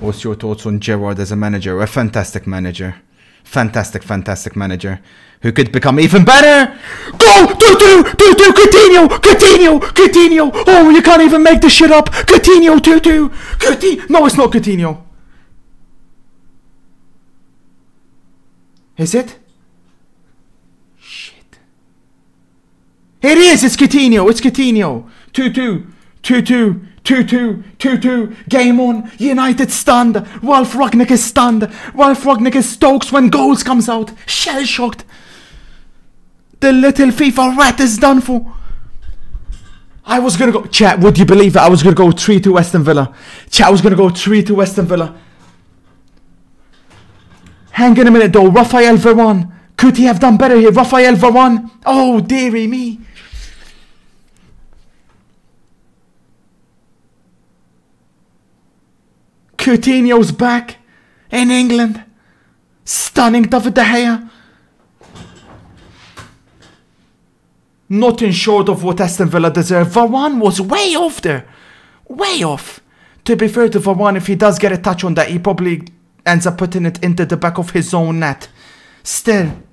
What's your thoughts on Gerrard as a manager? A fantastic manager. Fantastic, fantastic manager who could become even better. Go! Do Coutinho! Coutinho! Coutinho! Oh, you can't even make this shit up! Coutinho! Coutinho! No, it's not Coutinho. Is it? Shit. It is! It's Coutinho! It's Coutinho! 2-2! 2-2! 2-2, 2-2, game on, United stunned, Ralf Rangnick is stunned, Ralf Rangnick is stoked when goals comes out, shell-shocked. The little FIFA rat is done for. I was gonna go, chat, would you believe it, I was gonna go 3-2 Aston Villa. Chat, I was gonna go 3-2 Aston Villa. Hang in a minute though, Rafael Varane, could he have done better here, Rafael Varane, oh dearie me. Coutinho's back in England. Stunning David De Gea. Nothing short of what Aston Villa deserve. Varane was way off there. Way off. To be fair to Varane, if he does get a touch on that, he probably ends up putting it into the back of his own net. Still.